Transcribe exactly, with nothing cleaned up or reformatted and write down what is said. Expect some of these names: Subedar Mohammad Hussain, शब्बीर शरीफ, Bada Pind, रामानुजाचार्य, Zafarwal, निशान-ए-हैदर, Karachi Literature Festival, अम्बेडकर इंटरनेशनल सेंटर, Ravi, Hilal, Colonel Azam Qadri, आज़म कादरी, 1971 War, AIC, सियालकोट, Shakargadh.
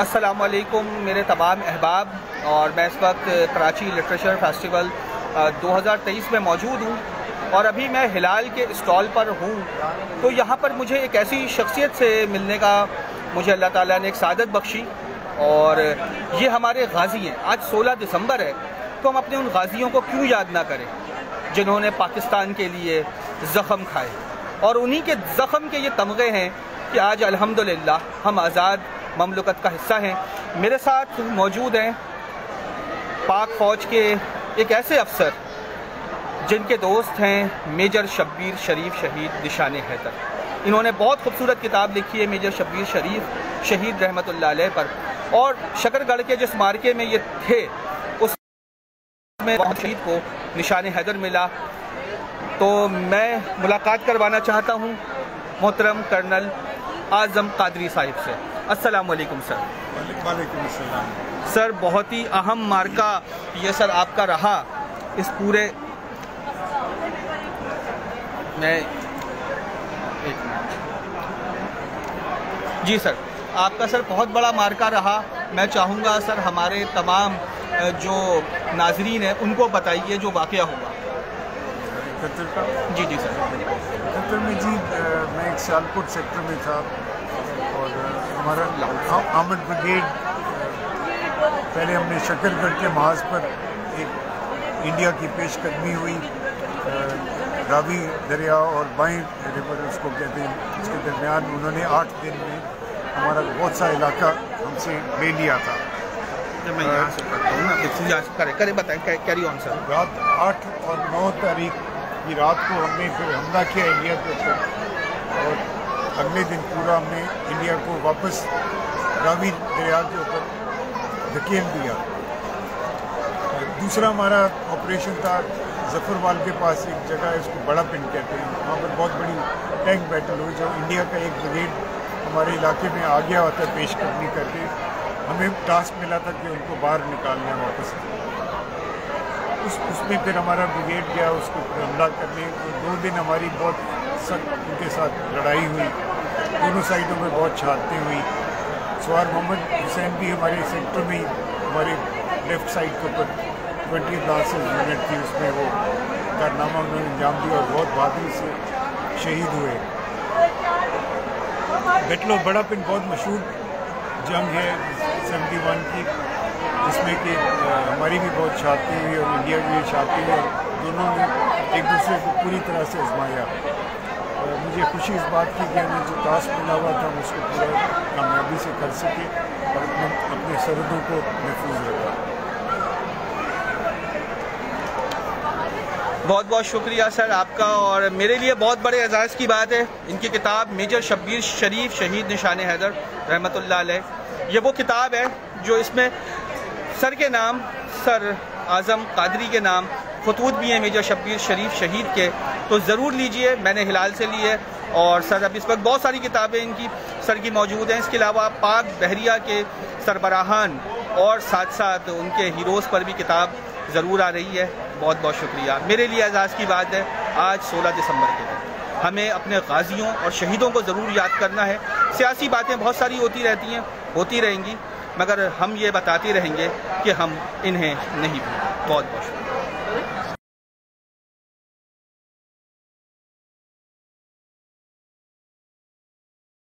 अस्सलाम वालेकुम मेरे तमाम अहबाब। और मैं इस वक्त कराची लिटरेचर फेस्टिवल दो हज़ार तेईस में मौजूद हूँ और अभी मैं हिलाल के स्टॉल पर हूँ। तो यहाँ पर मुझे एक ऐसी शख्सियत से मिलने का मुझे अल्लाह ताला ने एक सादत बख्शी, और ये हमारे गाज़ी हैं। आज सोलह दिसंबर है, तो हम अपने उन गाज़ियों को क्यों याद ना करें जिन्होंने पाकिस्तान के लिए ज़ख़म खाए। और उन्हीं के ज़ख़म के ये तमग़े हैं कि आज अल्हम्दुलिल्लाह हम आज़ाद ममलकत का हिस्सा हैं। मेरे साथ मौजूद हैं पाक फ़ौज के एक ऐसे अफसर जिनके दोस्त हैं मेजर शब्बीर शरीफ शहीद निशान-ए-हैदर। इन्होंने बहुत खूबसूरत किताब लिखी है मेजर शब्बीर शरीफ शहीद रहमतुल्लाह अलैह पर, और शकरगढ़ के जिस मार्के में ये थे उस में शहीद को निशान-ए-हैदर मिला। तो मैं मुलाकात करवाना चाहता हूँ मोहतरम कर्नल आज़म कादरी साहिब से। अस्सलाम वालेकुम सर। वालेकुम अस्सलाम सर। बहुत ही अहम मार्का ये सर आपका रहा इस पूरे, मैं एक मिनट जी सर, आपका सर बहुत बड़ा मार्का रहा। मैं चाहूँगा सर हमारे तमाम जो नाजरीन हैं उनको बताइए जो वाक़या हुआ। जी जी सर। इकहत्तर में जी मैं एक सियालकोट सेक्टर में था और हमारा आमद ब्रिगेड, पहले हमने शकरगढ़ के महाज पर एक इंडिया की पेशकदमी हुई, रावी दरिया और बाएं रिवर उसको कहते हैं, उसके दरमियान उन्होंने आठ दिन में हमारा बहुत सा इलाका हमसे ले लिया था। मैं यहाँ से करता हूँ ना, करें करें बताएं, कैरी ऑन सर। रात आठ और नौ तारीख की रात को हमने फिर हमला किया इंडिया के ऊपर, और अगले दिन पूरा हमने इंडिया को वापस रावी दरिया के ऊपर धकेल दिया। दूसरा हमारा ऑपरेशन था जफरवाल के पास, एक जगह है उसको बड़ा पिंड कहते हैं, वहाँ पर बहुत बड़ी टैंक बैटल हुई, जब इंडिया का एक ब्रिगेड हमारे इलाके में आ गया होता है पेशकदमी करके, हमें टास्क मिला था कि उनको बाहर निकालना है वापस। उस उसमें फिर हमारा ब्रिगेड गया उसको हमला करने, तो दो दिन हमारी बहुत सख्त उनके साथ लड़ाई हुई, दोनों साइडों में बहुत छाते हुई। सवार मोहम्मद हुसैन भी हमारे सेक्टर में ही, हमारे लेफ़्ट साइड के ऊपर ट्वेंटी लासेज यूनिट थी, उसमें वो कारनामा उन्होंने अंजाम दिया और बहुत बहादुरी से शहीद हुए। बैटल ऑफ बड़ा पिंड बहुत मशहूर जंग है सेवेंटी वन की, जिसमें कि हमारी भी बहुत छाती हुई और इंडिया की भी छाती हुई, दोनों ने एक दूसरे को पूरी तरह से आजमाया। और मुझे खुशी इस बात की कि हमें जो टास्क मिला हुआ था हम उसको पूरा कामयाबी से कर सके और अपने अपने सरहदों को महफूज रखा। बहुत बहुत शुक्रिया सर आपका। और मेरे लिए बहुत बड़े एजाज़ की बात है, इनकी किताब मेजर शब्बीर शरीफ शहीद निशान-ए-हैदर रहमतुल्लाह अलैह, ये वो किताब है जो इसमें सर के नाम सर आज़म कादरी के नाम खतूत भी हैं मेजर शब्बीर शरीफ शहीद के, तो ज़रूर लीजिए। मैंने हिलाल से लिए, और सर अब इस वक्त बहुत सारी किताबें इनकी सर की मौजूद हैं। इसके अलावा पाक बहरिया के सरबराहान और साथ साथ उनके हीरोज़ पर भी किताब ज़रूर आ रही है। बहुत बहुत शुक्रिया। मेरे लिए एजाज़ की बात है आज सोलह दिसंबर के दिन हमें अपने गाज़ियों और शहीदों को ज़रूर याद करना है। सियासी बातें बहुत सारी होती रहती हैं, होती रहेंगी, मगर हम ये बताते रहेंगे कि हम इन्हें नहीं भूलें। बहुत बहुत